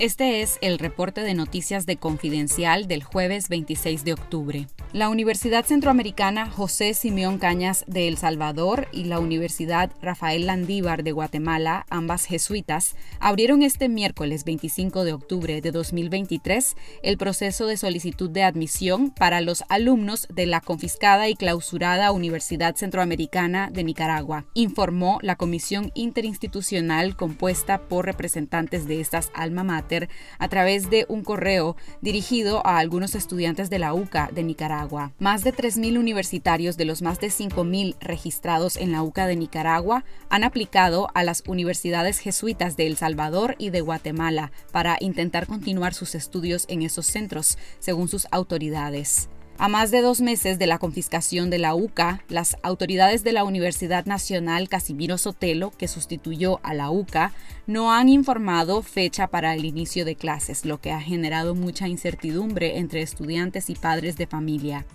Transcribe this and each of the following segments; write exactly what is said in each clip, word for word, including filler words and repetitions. Este es el reporte de noticias de Confidencial del jueves veintiséis de octubre. La Universidad Centroamericana José Simeón Cañas de El Salvador y la Universidad Rafael Landívar de Guatemala, ambas jesuitas, abrieron este miércoles veinticinco de octubre de dos mil veintitrés el proceso de solicitud de admisión para los alumnos de la confiscada y clausurada Universidad Centroamericana de Nicaragua, informó la comisión interinstitucional compuesta por representantes de estas alma mater a través de un correo dirigido a algunos estudiantes de la U C A de Nicaragua. Más de tres mil universitarios de los más de cinco mil registrados en la U C A de Nicaragua han aplicado a las universidades jesuitas de El Salvador y de Guatemala para intentar continuar sus estudios en esos centros, según sus autoridades. A más de dos meses de la confiscación de la U C A, las autoridades de la Universidad Nacional Casimiro Sotelo, que sustituyó a la U C A, no han informado fecha para el inicio de clases, lo que ha generado mucha incertidumbre entre estudiantes y padres de familia.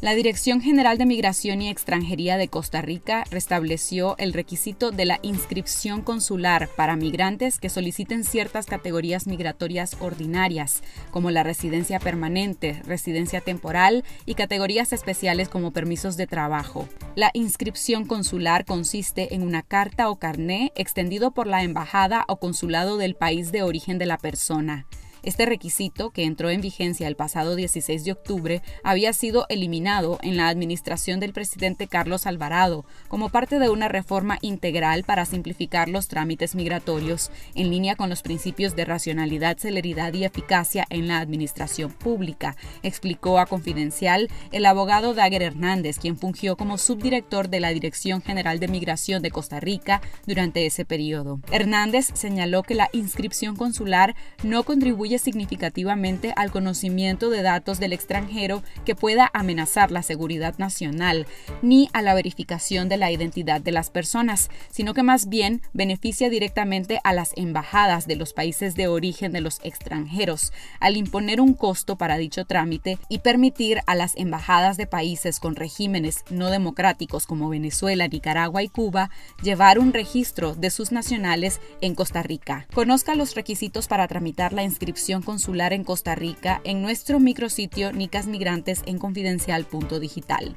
La Dirección General de Migración y Extranjería de Costa Rica restableció el requisito de la inscripción consular para migrantes que soliciten ciertas categorías migratorias ordinarias, como la residencia permanente, residencia temporal y categorías especiales como permisos de trabajo. La inscripción consular consiste en una carta o carné extendido por la embajada o consulado del país de origen de la persona. Este requisito, que entró en vigencia el pasado dieciséis de octubre, había sido eliminado en la administración del presidente Carlos Alvarado como parte de una reforma integral para simplificar los trámites migratorios en línea con los principios de racionalidad, celeridad y eficacia en la administración pública, explicó a Confidencial el abogado Dager Hernández, quien fungió como subdirector de la Dirección General de Migración de Costa Rica durante ese periodo. Hernández señaló que la inscripción consular no contribuye significativamente al conocimiento de datos del extranjero que pueda amenazar la seguridad nacional, ni a la verificación de la identidad de las personas, sino que más bien beneficia directamente a las embajadas de los países de origen de los extranjeros, al imponer un costo para dicho trámite y permitir a las embajadas de países con regímenes no democráticos como Venezuela, Nicaragua y Cuba llevar un registro de sus nacionales en Costa Rica. Conozca los requisitos para tramitar la inscripción consular en Costa Rica en nuestro micrositio Nicas Migrantes en confidencial punto digital.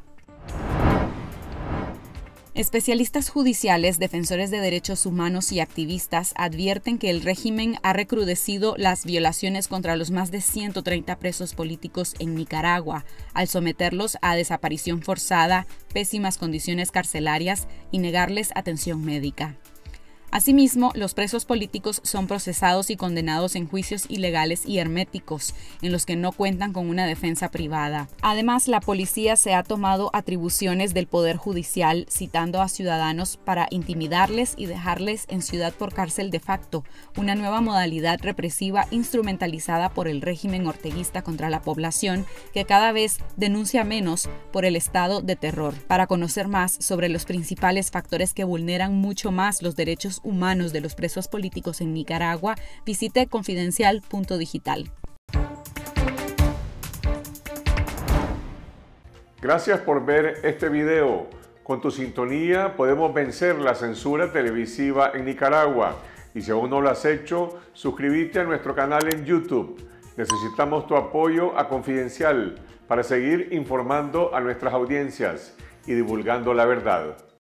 Especialistas judiciales, defensores de derechos humanos y activistas advierten que el régimen ha recrudecido las violaciones contra los más de ciento treinta presos políticos en Nicaragua, al someterlos a desaparición forzada, pésimas condiciones carcelarias y negarles atención médica. Asimismo, los presos políticos son procesados y condenados en juicios ilegales y herméticos, en los que no cuentan con una defensa privada. Además, la policía se ha tomado atribuciones del Poder Judicial, citando a ciudadanos para intimidarles y dejarles en ciudad por cárcel de facto, una nueva modalidad represiva instrumentalizada por el régimen orteguista contra la población, que cada vez denuncia menos por el estado de terror. Para conocer más sobre los principales factores que vulneran mucho más los derechos humanos, humanos de los presos políticos en Nicaragua, visite confidencial punto digital. Gracias por ver este video. Con tu sintonía podemos vencer la censura televisiva en Nicaragua. Y si aún no lo has hecho, suscríbete a nuestro canal en YouTube. Necesitamos tu apoyo a Confidencial para seguir informando a nuestras audiencias y divulgando la verdad.